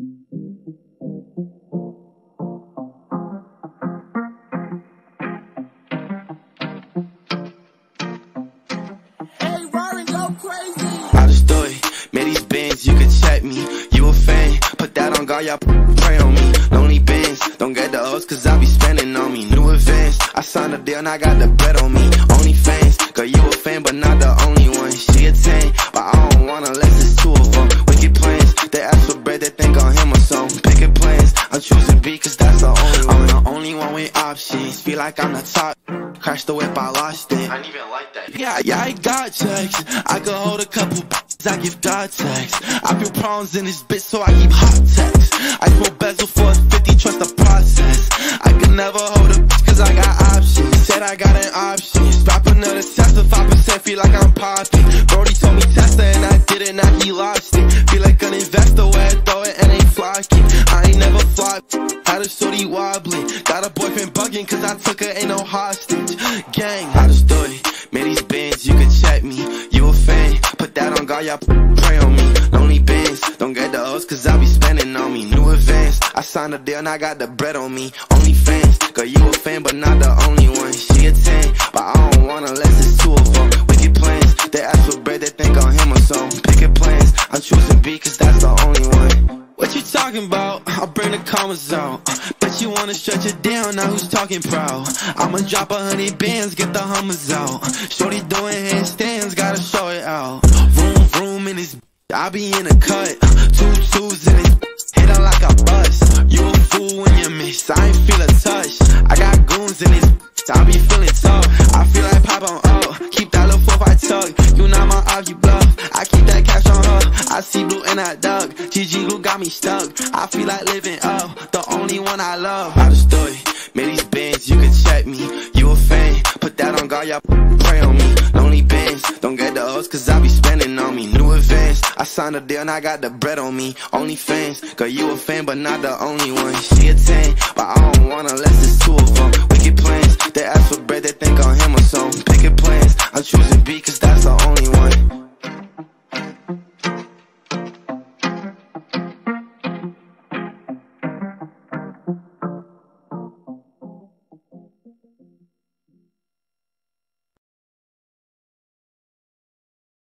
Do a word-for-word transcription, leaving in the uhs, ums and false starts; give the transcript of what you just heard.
I just do it, made these bands, you can check me. You a fan, put that on guard, y'all pray on me. Lonely bands, don't get the O's cause I be spending on me. New advance, I signed a deal and I got the bread on me. OnlyFans, girl you a fan but not the only one. She a ten, but I don't want unless it's two of them. Wicked plans, they ask for bread, they think on him or something. Picking plans, I'm choosing B cause that's the only one. I'm the only one with options, feel like I'm the top. Crashed the whip, I lost it. I didn't even like that. Yeah, yeah, I got checks. I could hold a couple b****s, I give God checks. I feel problems in this bitch, so I keep hot texts. I smoke bezel for a fifty, trust the process. I could never hold a b****, cause I got options. Said I got an option. Strap another Tesla, five percent, feel like I'm popping. Brody told me Tesla, and I did it, now he lost it. Feel like an investor, where I throw it, and ain't flocking. I ain't never flopped. Had a shorty wobbling. Got a boyfriend bugging, cause I took her, ain't no hostage. Gang, I just do it, made these bands, you can check me. You a fan, put that on guard, y'all pray on me. Lonely bands, don't get the O's cause I be spending on me. New advance, I signed a deal and I got the bread on me. OnlyFans, girl you a fan but not the only one. She a ten, but I don't want unless it's two of them. Wicked plans, they ask for bread, they think on him or something. Picking plans, I'm choosing B cause that's the only one. What you talking about? I'll bring the commas out. Bet you wanna stretch it down, now who's talking proud? I'ma drop a hundred bands, get the Hummers out. Shorty doing handstands, gotta show it out. Vroom vroom in this, I be in a cut. Two twos in this, hit her like a bus. You a fool when you miss, I ain't feel a touch. I got goons in this, I be feeling tough. I feel like pop on up, keep that little four I tuck. You not my argue bluff, I keep that cash on her. I see blue and I duck, G G Glue got me stuck. I feel like living up, the only one I love. I just do it, made these bands, you can check me. You a fan, put that on guard, y'all pray on me. Lonely bands, don't get the O's cause I be spending on me. New advance, I signed a deal and I got the bread on me. OnlyFans, girl you a fan but not the only one. She a ten, but I don't want unless it's two of them.